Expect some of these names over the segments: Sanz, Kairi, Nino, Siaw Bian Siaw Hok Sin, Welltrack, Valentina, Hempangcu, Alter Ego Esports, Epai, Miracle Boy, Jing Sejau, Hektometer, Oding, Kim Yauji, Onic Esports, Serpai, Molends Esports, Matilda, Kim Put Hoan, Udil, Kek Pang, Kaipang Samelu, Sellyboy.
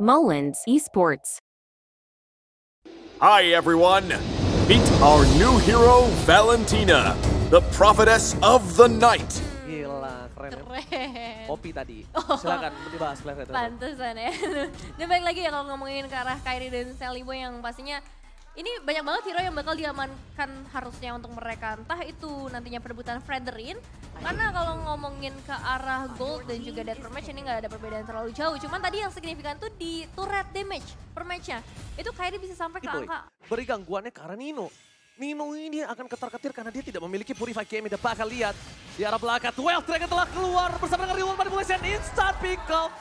Molends Esports. Hi everyone! Meet our new hero, Valentina, the prophetess of the night. Gila, keren. Kopi tadi. Silakan dibahas. Pantesan ya. Dan balik lagi ya kalau ngomongin ke arah Kairi dan Sellyboy yang pastinya ini banyak banget hero yang bakal diamankan harusnya untuk mereka. Entah itu nantinya perebutan Frederin. Karena kalau ngomongin ke arah gold dan juga death per match ini nggak ada perbedaan terlalu jauh. Cuman tadi yang signifikan tuh di turret damage per match-nya. Itu Kairi bisa sampai ke angka. Beri gangguannya karena Nino. Nino ini akan ketar-ketir karena dia tidak memiliki Purify KM. Kita bakal lihat di arah belakang. Welltrack telah keluar bersama dengan reward manipulation. Instant pick-up.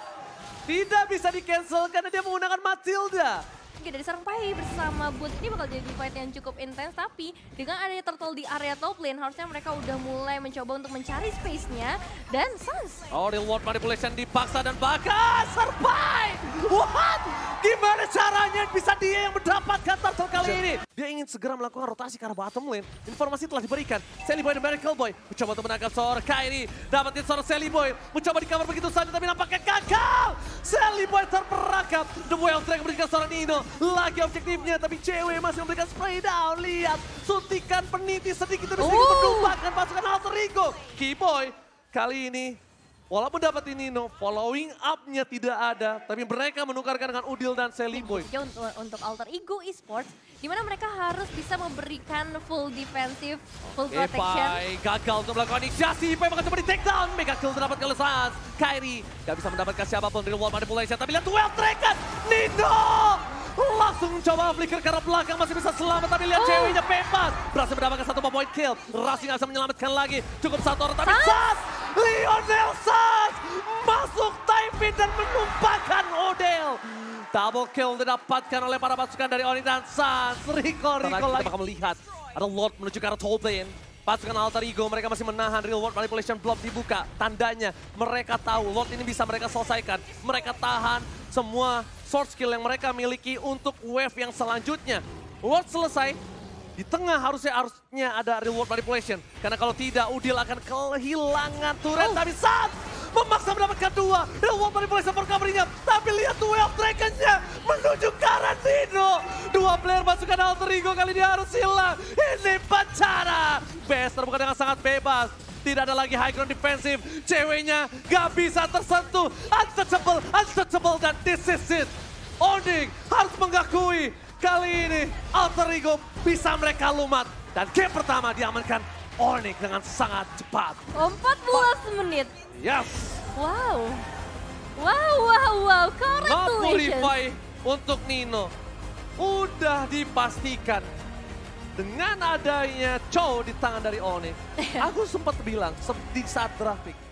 Tidak bisa di-cancel karena dia menggunakan Matilda. Oke, dari Serpai bersama Boots ini bakal jadi fight yang cukup intens. Tapi dengan adanya turtle di area top lane, harusnya mereka udah mulai mencoba untuk mencari space-nya. Dan Sanz. Oh, reward manipulation dipaksa dan bakal Serpai. What? Gimana caranya bisa dia yang mendapatkan turtle kali ini? Dia ingin segera melakukan rotasi ke arah bottom lane. Informasi telah diberikan. Sellyboy dan Miracle Boy mencoba untuk menangkap seorang Kairi. Dapatin seorang Sellyboy. Mencoba di-cover begitu saja tapi nampaknya gagal. Sellyboy terperangkap. The Welltrack memberikan seorang Nino. Lagi objektifnya, tapi cewek masih memberikan spray down. Lihat, suntikan peniti sedikit demi sedikit menumpahkan pasukan Alter Ego. Keyboy kali ini, walaupun dapetin Nino, following up-nya tidak ada. Tapi mereka menukarkan dengan Udil dan Sellyboy. Untuk Alter Ego Esports, dimana mereka harus bisa memberikan full defensive, full protection. Epai gagal untuk melakukan inisiasi. Epai bakal coba di take down. Mega kill terdapat oleh Sanz. Kairi gak bisa mendapatkan siapapun dari wall manipulation. Tapi lihat, well tracked Nino! Langsung coba flicker karena belakang masih bisa selamat, tapi lihat ceweknya bebas. Berhasil mendapatkan satu point kill. Rasi nggak bisa menyelamatkan lagi. Cukup satu orang, tapi Sanz! Lionel Sanz! Masuk timing dan menumpahkan Odell. Double kill didapatkan oleh para pasukan dari Onic dan Sanz. Riko lagi. Kita bakal melihat ada Lord menuju ke arah top lane. Pasukan Alter Ego mereka masih menahan, reward manipulation belum dibuka. Tandanya mereka tahu Lord ini bisa mereka selesaikan. Mereka tahan semua source skill yang mereka miliki untuk wave yang selanjutnya. Lord selesai, di tengah harusnya ada reward manipulation. Karena kalau tidak Udil akan kehilangan turret. Tapi Sanz memaksa mendapatkan dua reward manipulation for covernya. Tapi lihat wave track-nya menuju Karatino. Dua player pasukan Alter Ego kali ini harus hilang. Ini pacara. Best terbuka dengan sangat bebas. Tidak ada lagi high ground defensive. Ceweknya gak bisa tersentuh. Untouchable, untouchable, dan this is it. Oding harus mengakui kali ini Alter Ego bisa mereka lumat. Dan game pertama diamankan Oding dengan sangat cepat. 14 menit. Yes. Wow. Wow, wow, wow. Congratulations. No purify untuk Nino. Udah dipastikan. Dengan adanya cow di tangan dari Onic, aku sempat bilang di saat grafik.